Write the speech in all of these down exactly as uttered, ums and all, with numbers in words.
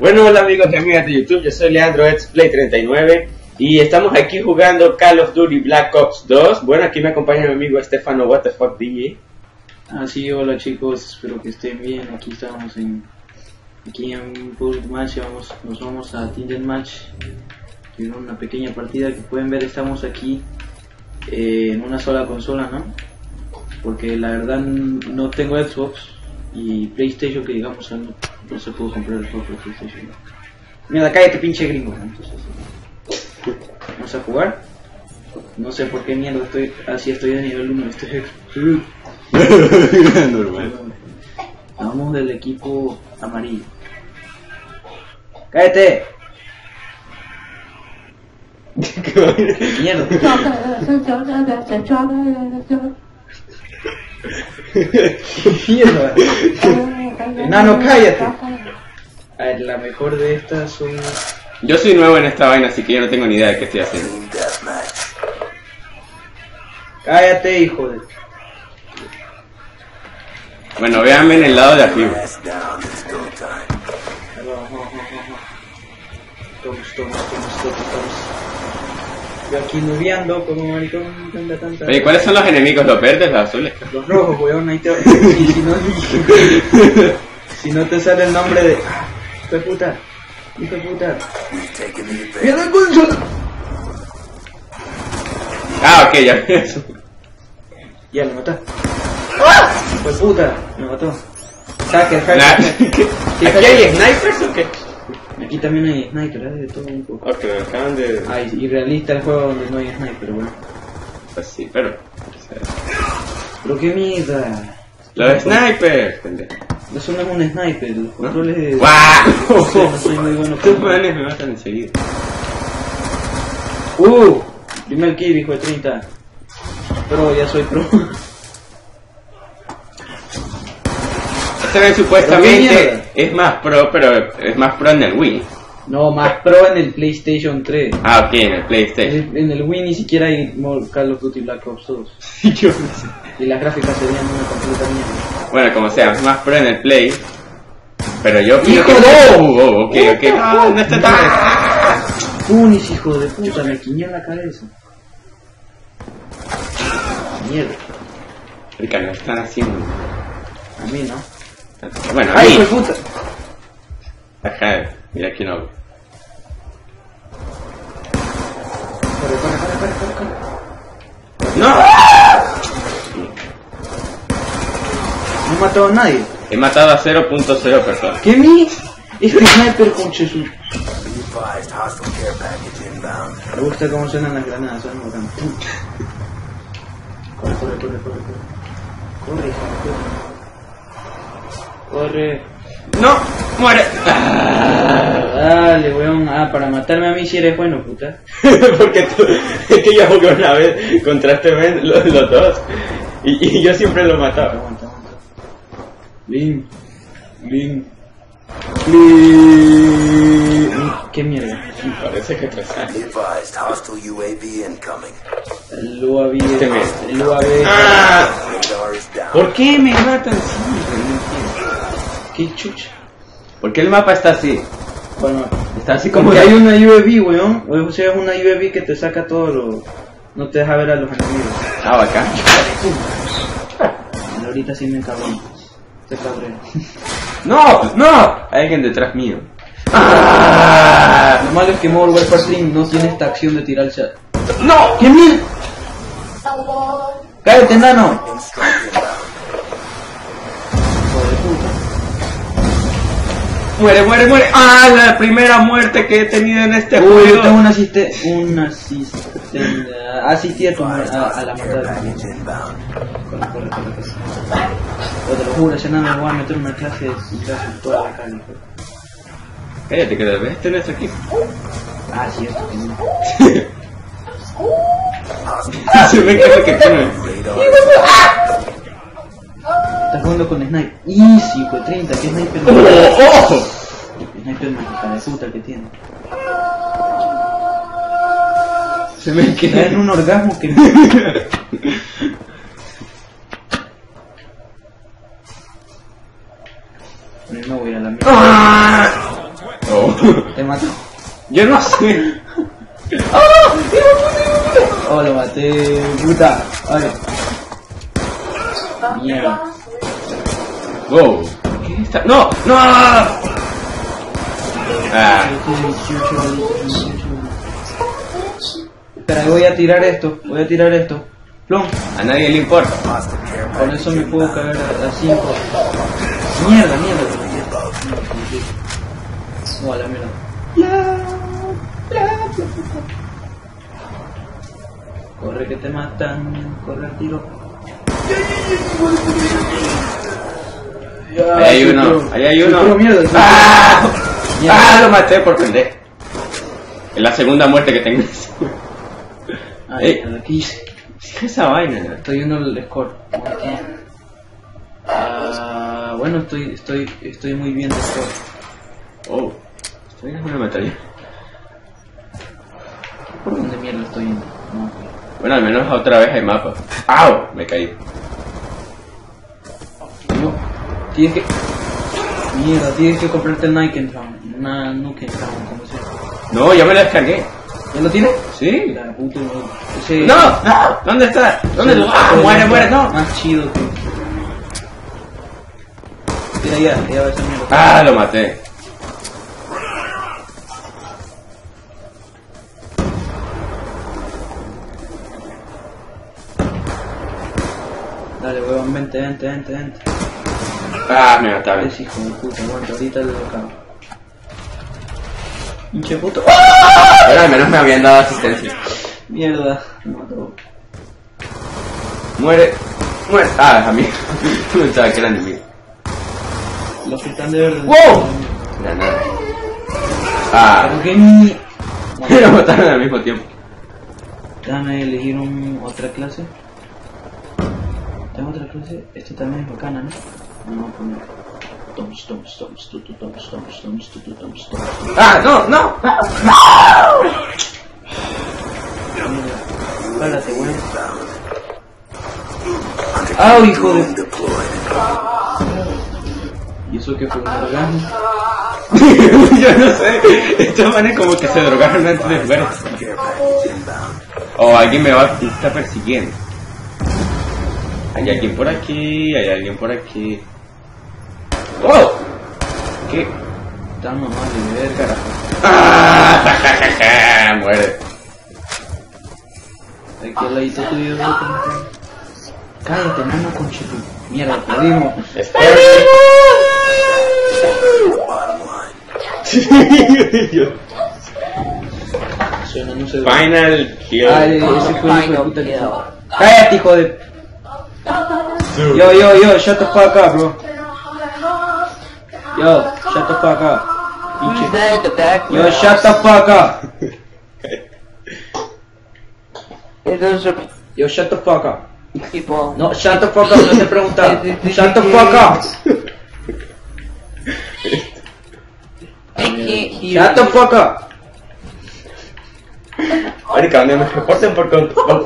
Bueno, hola amigos y amigas de YouTube, yo soy Leandro, XPlay treinta y nueve, y estamos aquí jugando Call of Duty Black Ops dos. Bueno, aquí me acompaña mi amigo Estefano, W T F, D J. Ah, sí, hola chicos, espero que estén bien. Aquí estamos en... Aquí en un public match, vamos, nos vamos a Tinder Match. En una pequeña partida que pueden ver, estamos aquí eh, en una sola consola, ¿no? Porque la verdad no tengo Xbox y PlayStation, que digamos, no, no se pudo comprar el juego por PlayStation. Mira, cállate, pinche gringo. Entonces, vamos a jugar. No sé por qué mierda estoy así, ah, estoy de nivel uno. Estoy... Normal. Vamos del equipo amarillo. ¡Cállate! ¿Qué mierda? Mierda. Enano, cállate. A ver, la mejor de estas son... Yo soy nuevo en esta vaina, así que yo no tengo ni idea de qué estoy haciendo. Cállate, hijo de... Bueno, véanme en el lado de arriba. Yo aquí nubiando como maricón, tanta, tanta... Oye, ¿cuáles son los enemigos? ¿Los verdes, los azules? Los rojos, weón, ahí te... si, si, no, si no te sale el nombre de... ¡Hijo de puta! ¡Hijo de puta! ¡Mierda el consola! Ah, ok, ya. Ya, lo mató. ¡Ah! ¡Hijo de puta! Me mató. Hacker, hacker. ¿Aquí hay snipers o qué? Aquí también hay sniper, ¿eh? De todo un poco. Ok, acaban de... Ah, y realista el juego donde no hay sniper, bueno. Pues sí, pero... Pero qué mierda. ¡Los snipers! Eso no es un sniper, los controles de... ¡Guau! No soy muy bueno. Estos manes me matan enseguida. ¡Uh! Primer kill, hijo de treinta. Pero ya soy pro. Esta vez supuestamente es más pro, pero es más pro en el Wii. No, más pro en el PlayStation tres. Ah, ok, en el PlayStation. En el, en el Wii ni siquiera hay Call of Duty Black Ops dos. Yo no sé. Y las gráficas serían una completa mierda. Bueno, como sea, es más pro en el Play. Pero yo creo que... ¡Hijo de! ¡Oh, ok, ok! ¡Ah, no está tan bien! ¡Punis, hijo de puta! Me alquiñé en la cabeza. Mierda. Rica, me están haciendo. A mí, ¿no? Bueno, ahí. ¡Ay, puta! Ajá, mira aquí no. Corre, corre, corre, corre, corre. ¡No! No he matado a nadie. He matado a cero punto cero personas. ¿Qué mi? Este sniper con Jesús. Me gusta cómo suenan las granadas, suenan muy grandes. Corre, corre, corre, corre, corre. Corre, corre. Corre. No, muere. Ah, dale, weón. Ah, para matarme a mí si eres bueno, puta. Porque tú, es que yo jugué una vez contra este men, los, los dos. Y, y yo siempre lo mataba. Aguanta, aguanta. Lin. Lin. Lin. Qué mierda. Parece que trazaron. El U A V. El U A V. Ah. ¿Por qué me matan así? ¡Qué chucha! ¿Por qué el mapa está así? Bueno, está así como que hay una U A V, weón. O sea, es una U A V que te saca todo lo... No te deja ver a los enemigos. Ah, bacán. Vale, ahorita sí me cabré. Te cabré. ¡No! ¡No! Hay alguien detrás mío. ¡Ah! Lo malo es que Modern Warfare tres no tiene esta acción de tirar el chat. ¡No! ¡Qué mil! ¡Cállate, enano! Muere, muere, muere. Ah, la primera muerte que he tenido en este juego. Uy, yo tengo una asiste... Una asiste... Asistía a, a la matada. Con la corre, con la casa. O te lo juro, ya nada, me voy a meter una clase de clases toda la calle. Cállate, que tal vez tenés aquí. Ah, cierto, que no. Se me cae que tiene. Estás jugando con sniper. Easy, pues treinta, que sniper. ¡Oh! ¡Oh! Sniper más hija de puta que tiene. Se me queda en un orgasmo que me... No voy a la mierda. Te mató. Yo no sé. ¡Ah! ¡Oh! ¡Oh, lo maté! ¡Puta! ¡Ahora! ¡Mierda! ¡Wow! ¿Qué está? ¡No! ¡No! ¡Ah! Espera, voy a tirar esto. Voy a tirar esto. ¡Plum! A nadie le importa. Con eso me puedo caer a cinco. ¡Mierda, mierda! ¡Oh, la mierda! ¡La! Corre que te matan, corre el tiro. Ahí hay uno, ahí hay uno. ¡Ah! ¡Ah! Lo maté por pendejo. Es la segunda muerte que tengo. Ay, ¿qué hice? ¿Qué es esa vaina? Estoy viendo el score. Ah, bueno, estoy, estoy, estoy muy bien de score. Oh, estoy en una metralla. ¿Por dónde mierda estoy yendo? No. Bueno, al menos otra vez hay mapa. ¡Au! Me caí. No. Tienes que... Mierda, tienes que comprarte el Nike Round. Una Nuke Round, como sea. No, ya me lo descargué. ¿Ya lo tienes? Sí. La puta... Ese... ¡No! ¡No! ¿Dónde está? ¿Dónde lo...? Sí, ¡ah! ¡Muere, muere! ¡No! Más chido que... Mira ya, ya va a ser mierda. ¡Ah! Lo maté. Dale, huevón, vente, vente, vente, vente. Ah, me mataron. Es hijo de puta, aguanta, ahorita lo acabo. Pinche puto. ¡Ah! Pero al menos me habían dado asistencia. Mierda, me mató. Muere, muere. Ah, es amigo. Pensaba que era enemigo. Los que están de verde. ¡Wow! Granada. Ah. ¿Por qué ni...? Lo mataron al mismo tiempo. Déjame elegir un... otra clase. Tengo otra clase, esta también es bacana, ¿no? Vamos a poner... Toms, toms, toms, tutu, toms, toms, toms, tutu, toms, toms... ¡Ah, no, no! ¡Ah! ¡No! Párate, güey. ¡Ah, hijo de...! ¿Y eso qué fue? ¿Un orgasmo? Yo no sé. Estos manes como que se drogaron antes de jugar. Oh, alguien me va... me está persiguiendo. Hay alguien por aquí, hay alguien por aquí. ¡Wow! ¿Qué? Está mamá de ver, carajo. ¡Ah! ¡Ja, ja, ja, ja! ¡Muere! Aquí al ladito tuyo. Cállate, mano, conchito. Mierda, perdimos. ¡Perdimos! Suena, no se ve. Final kill. Ay, ese fue el puta que estaba. ¡Cállate, hijo de...! Yo, yo, yo, shut the fuck up, bro. Yo, shut the fuck up. Pinche. Yo, shut the fuck up. Yo, shut the fuck up. No, shut the fuck up, no te preguntaba. Shut the fuck up. Shut the fuck up. Marica, donde me reporten por control.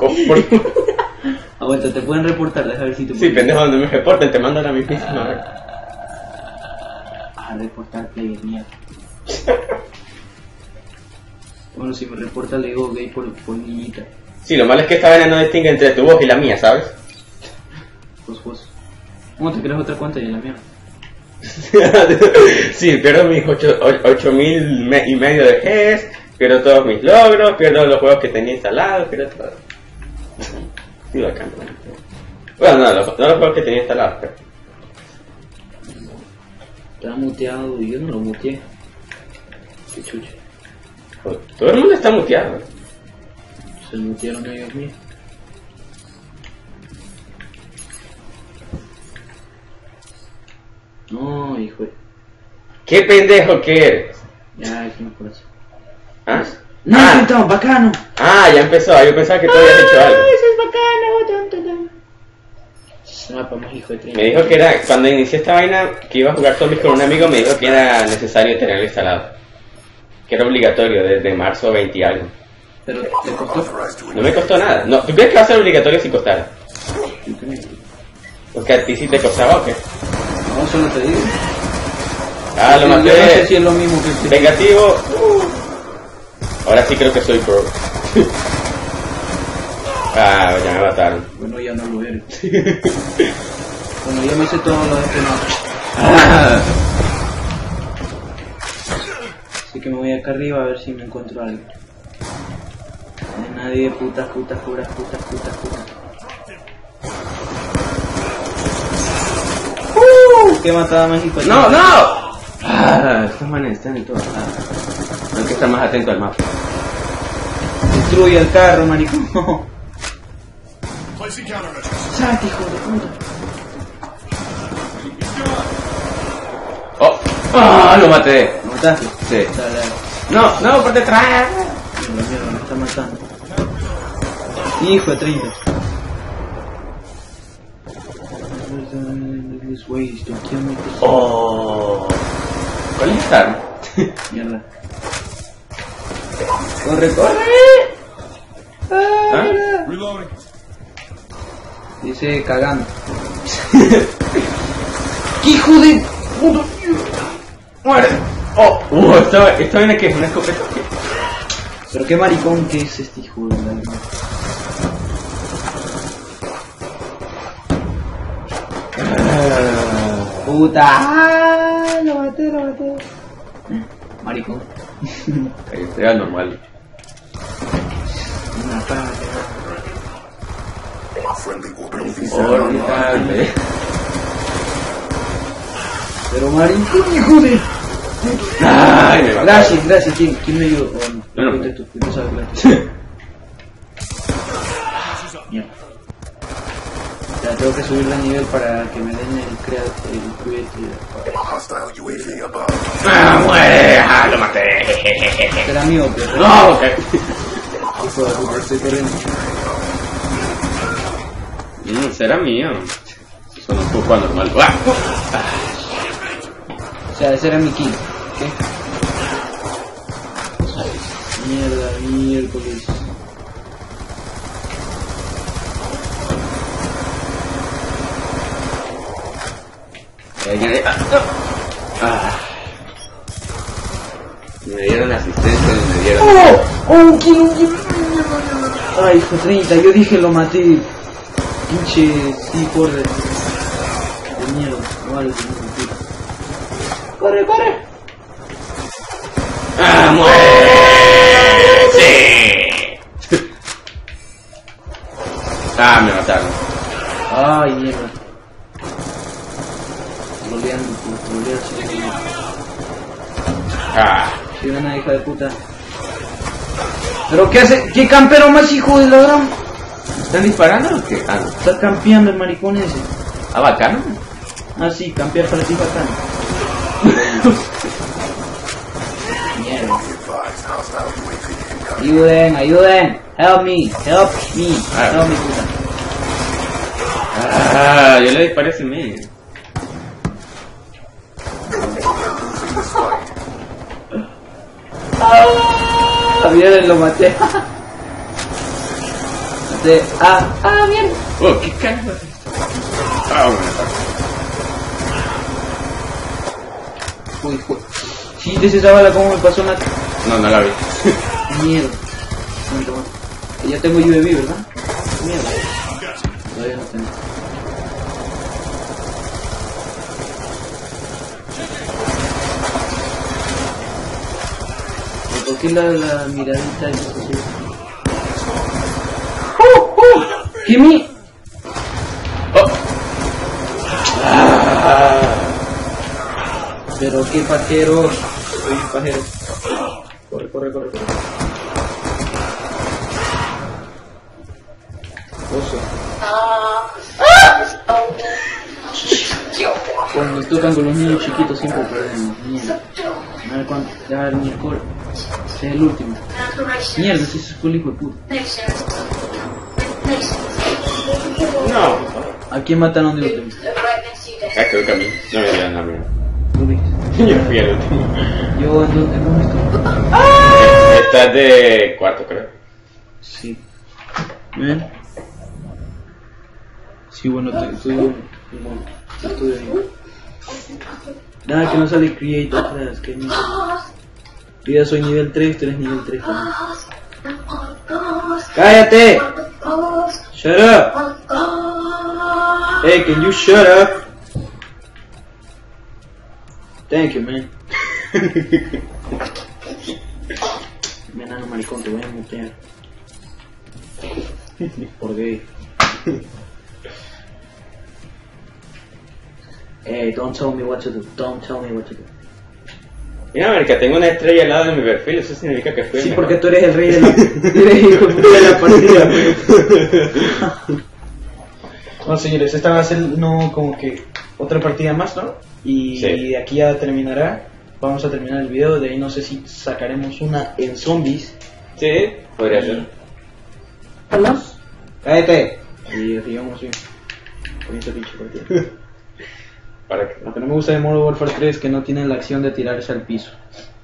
Aguanta, te pueden reportar, déjame ver si tú puedes. Sí, pendejo, donde me reporten, te mandan a mi piso. A reportar player, mierda. Bueno, si me reporta le digo gay por, por niñita. Sí, lo malo es que esta vena no distingue entre tu voz y la mía, ¿sabes? Pues vos. ¿Cómo te creas otra cuenta y la mía? Sí, pierdo mis ocho mil me y medio de Gs, pierdo todos mis logros, pierdo los juegos que tenía instalados, pierdo todo. Bueno, no, no, no lo puedo que tenía instalado. Está muteado y yo no lo muteé. Qué chucha. Todo el mundo está muteado. Se mutearon ellos mismos. No, hijo. ¿Qué pendejo que eres? Ya, es una cosa. ¿Ah? No, ah. Entonces, bacano. Ah, ya empezó. Yo pensaba que tú habías hecho algo. Me dijo que era, cuando inicié esta vaina, que iba a jugar zombies con un amigo, me dijo que era necesario tenerlo instalado. Que era obligatorio desde marzo veinte y algo. ¿Pero te costó? No me costó nada. No, ¿tú crees que va a ser obligatorio si costara? Porque a ti sí te costaba o qué. No, solo te digo. Ah, lo maté. Yo no sé si es lo mismo que este. Vengativo. Uh. Ahora sí creo que soy pro. Ah, ya me mataron. Bueno, ya no lo eres. Bueno, yo me hice todo lo de este noche. Ah. Así que me voy acá arriba a ver si me encuentro algo. No hay nadie, putas, putas, puras, putas, putas, putas. ¡Uh! ¡Qué matada más importante! ¡No, no! Ah, estos manes están en todas partes. Hay que estar más atento al mapa. Destruye el carro, maricón. ¡Salte, hijo de puta! ¡Ah, oh, lo maté! ¿Lo mataste? Sí. Dale, dale. ¡No, no, por detrás! La mierda, me está matando. ¡Hijo de treinta! ¡Oh! ¿Cuál es esta arma? Mierda. ¡Corre, corre! ¿Ah? Dice cagando. ¡Qué hijo de puta! ¡Muere! ¡Oh! ¡Uh! ¿Esta viene una que es una escopeta? ¿Qué? Pero qué maricón que es este hijo de la vida. Ah, ¡puta! ¡Ah! ¡Lo maté, lo maté! Maricón. Ahí estoy al normal. Una parada. ¡Horrible! Pero maricón, hijo de... Ay, me gracias, gracias, ¿quién, quién me ayudó? Bueno, no, no, no. Tú, tú sabes, claro. Mierda. Ya tengo que subir la nivel para que me den el creativo. ¡Ah, muere! ¡Ah, lo maté! Era mío, pero... ¡No! ¡Ok! Hijo de puta, estoy corriendo. Será mío. Son un poco anormal. ¡Ah! Ese era mi kill. ¿Qué? Mierda, miércoles. Ah. Me dieron asistencia, me dieron. ¡Oh! ¡Oh, kill, un kill! ¡Ay, hijo treinta! Yo dije lo maté. Pinche, sí, corre. De mierda, no vale. ¡Corre, corre! ¡Ah, muere! ¡Sí! ¡Ah, me mataron! ¡Ay, mierda! Troleando, troleando. ¡Ah! ¡Soy una hija de puta! ¿Pero qué hace? ¿Qué campero más hijo de ladrón? ¿Están disparando o qué? Ah, no. Está campeando el maricón ese. ¿Ah, bacano? Ah, sí, campear para ti bacano. Ayuden, ayuden, help me, help me, ah, help me, puta. Ah, yo le disparé a ese medio. Ah, bien, lo maté. Maté, ah, ah, bien. Oh, qué carajo. Ah, bueno. Uy, jue... Sí, te esa bala como me pasó una... No, no la vi. Mierda. Ya tengo U A V, ¿verdad? Mierda. Todavía no tengo. Me toqué la, la miradita y eso sí. ¡Uh! ¡Uh! ¡Que mi! Pero qué pajero, soy un pajero. Corre, corre, corre, corre. Oso. Cuando me tocan con los niños chiquitos siempre perdemos. Mierda. A ver cuánto. Ya va a venir el coro. Este es el último. Mierda, si eso fue el hijo de puta. No. ¿A quién mataron de último? Ah, creo que a mí. No me dieron la mía. Yo fui el último. Yo en dónde no estoy. Estás de cuarto, creo. Sí. ¿Ven? Sí, bueno, te estudio. Te estudio ahí. Nada, que no sale create atrás, que no. Yo ya soy nivel tres, tú eres nivel tres también. ¡Cállate! ¡Shut up! Hey, can you shut up? Thank you, man. Menano maricón, te voy a mutear. Por gay. Hey, don't tell me what to do. Don't tell me what to do. Mira, marica, tengo una estrella al lado de mi perfil, eso significa que fui el sí, mejor. Porque tú eres el rey de la, eres hijo de la partida. No, señores, esta va a ser, no, como que otra partida más, ¿no? Y sí, aquí ya terminará, vamos a terminar el video, de ahí no sé si sacaremos una en zombies. Sí, podría y... ser. ¿Hola? ¡Cállate! Y digamos así, con esta pinche partida. Para que... Lo que no me gusta de Modern Warfare tres es que no tienen la acción de tirarse al piso.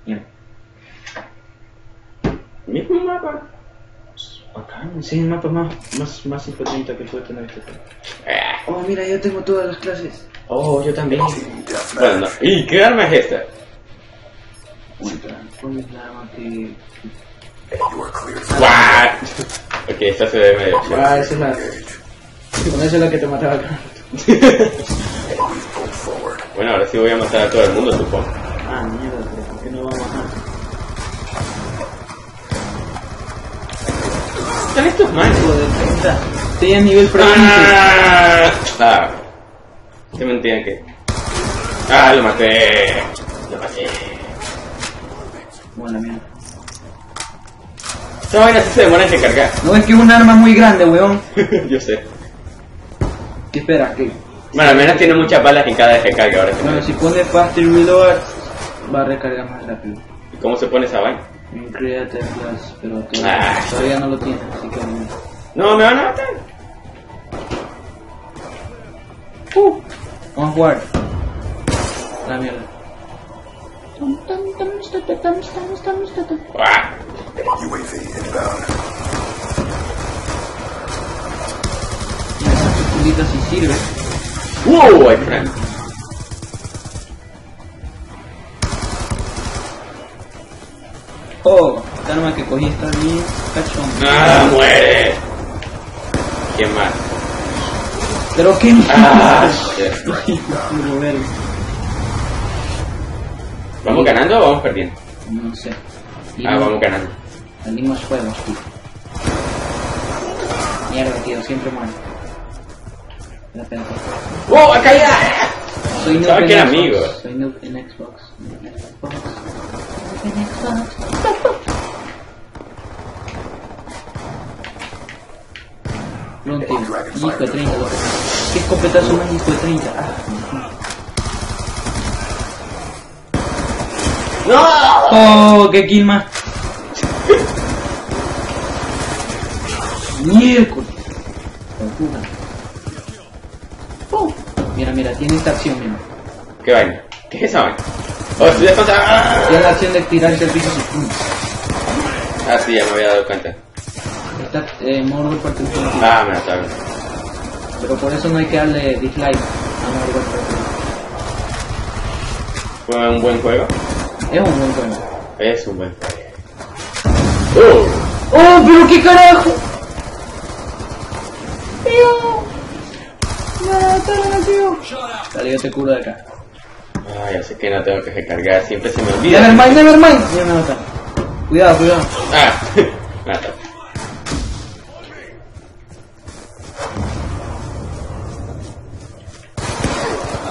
Bien. Mismo mapa. Acá, sí, el mapa más, más, más importante que puede tener este juego. Oh, mira, yo tengo todas las clases. Oh, yo también. Bueno, no. ¿Y qué arma es esta? ¿Cuál es la arma que...? What? Ok, esta se ve medio... Ah, esa es la... Con esa es la que te mataba acá. Bueno, ahora sí voy a matar a todo el mundo, supongo. Ah, mierda, pero ¿por qué no va a matar? ¿Están estos manos? Estoy a nivel provincial. Ah, ah, se me entiende que... Ah, lo maté. Lo maté. Buena mierda. Esta vaina sí se demora en recargar. No, es que es un arma muy grande, weón. Yo sé. ¿Qué esperas? ¿Qué? Bueno, al menos tiene muchas balas en cada recarga ahora. Bueno, si pone faster reload, va a recargar más rápido. ¿Y cómo se pone esa vaina? En Creative Class, pero todavía, ah, todavía no lo tiene, así que... ¡No, me van a matar! Uh. Vamos a jugar. La mierda. Ah. Me da sus culitas y sirve. Wow, my friend. Oh, esta arma que cogí está bien cachón. ¡Ah, muere! ¡Qué mal! Pero qué mal. Ah, ¿vamos ganando o vamos perdiendo? No sé. Y ah, no, vamos ganando. Salimos juegos, tío. Mierda, tío, siempre muere. La pena. ¡Oh, acá ya! Soy noob en Xbox. Amigo. Soy noob en Xbox. En Xbox. En Xbox. No entiendo. Hijo de treinta. ¿Qué escopetazo más hijo de treinta? Ah. ¡No! ¡Oh, qué kill más! ¡Miércoles! Mira, mira, tiene esta acción, mira. ¿Qué vaina? ¿Qué es esa vaina? ¡Oh, estoy descansando! ¡Ah! Tiene la acción de tirarse al piso y pum. Ah, sí, ya me había dado cuenta. Está eh, Modern Warfare tres. Ah, me la sabe. Pero por eso no hay que darle dislike a Modern Warfare tres. ¿Fue un buen juego? Es un buen juego. Es un buen juego. ¡Oh! ¡Oh, pero qué carajo! Dale, yo te curo de acá. Ah, ya sé que no tengo que recargar, siempre se me olvida. Nevermind, nevermind. Ya me mata. Cuidado, cuidado. Ah, mata.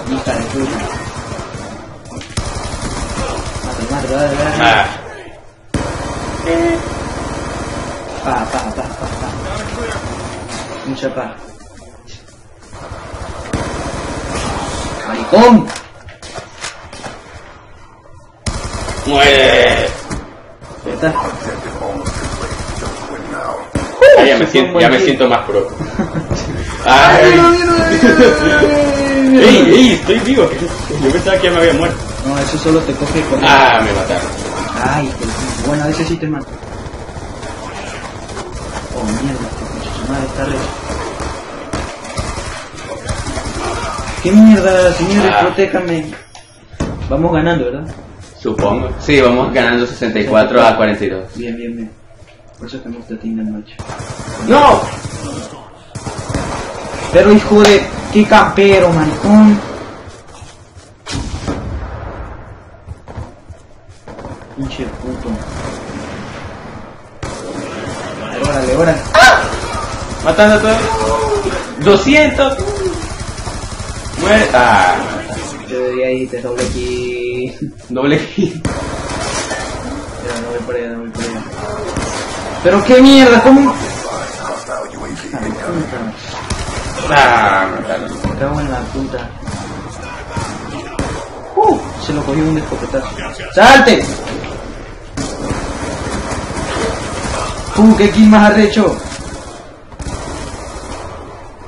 Mata, mata, mata, mata. Ah. Pa, pa, pa, pa, pa. Mucha pa. ¡Maricón! ¡Muere! ¿Ya está? Uh, ya, me siento, ya me siento más pro. ¡Ay! ¡Ey, ey! ¡Estoy vivo! Yo pensaba que ya me había muerto. No, eso solo te coge con... ¡Ah! Me mataron. ¡Ay! Pero... Bueno, a veces sí te mato. ¡Oh, mierda! ¡Su madre está re... ¿Qué mierda, señores? Ah. Protéjanme. Vamos ganando, ¿verdad? Supongo. Sí, vamos ganando sesenta y cuatro a cuarenta y dos. Bien, bien, bien. Por eso que me gusta Tinder Noche. ¡No! Pero hijo de... ¡Qué campero, maricón! Pinche puto. Órale, órale. ¡Ah! Matando a todos. ¡doscientos! Muere. ¡Ah! Yo debería irte doble aquí. Doble aquí. Pero no voy por allá, no voy por allá. Pero qué mierda, ¿cómo? Ah, me cago en la puta. Uh, se lo cogió un escopetazo. ¡Salte! Uh, qué kill más arrecho.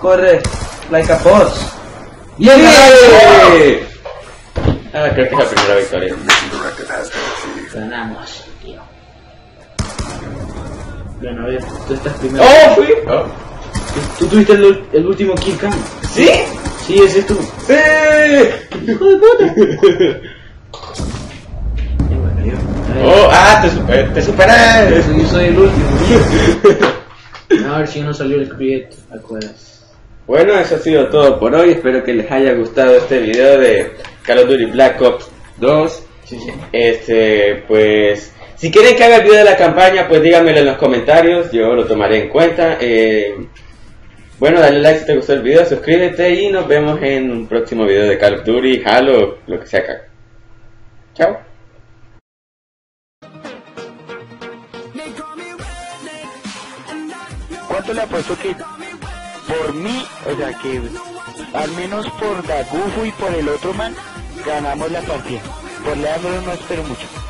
Corre, like a boss. ¡Yeah! Ahora creo que es la primera victoria. Ganamos, tío. Bueno, a ver, tú estás primero. ¡Oh, fui! Oh. ¿Tú tuviste el, el último kill, Cam? ¿Sí? Sí, ese es tú. ¡Sí! ¡Hijo de puta! ¡Oh! ¡Ah! ¡Te superé! ¡Te superé! Yo soy el último. No, a ver si no salió el cliente, acuerdas. Bueno, eso ha sido todo por hoy. Espero que les haya gustado este video de Call of Duty Black Ops dos. Sí, sí. Este, pues... Si quieren que haga el video de la campaña, pues díganmelo en los comentarios, yo lo tomaré en cuenta. Eh, bueno, dale like si te gustó el video, suscríbete y nos vemos en un próximo video de Call of Duty, Halo, lo que sea acá. Chao. ¿Cuánto le apuesto que por mí, o sea que al menos por Dagufu y por el otro man, ganamos la partida? Por Leandro no espero mucho.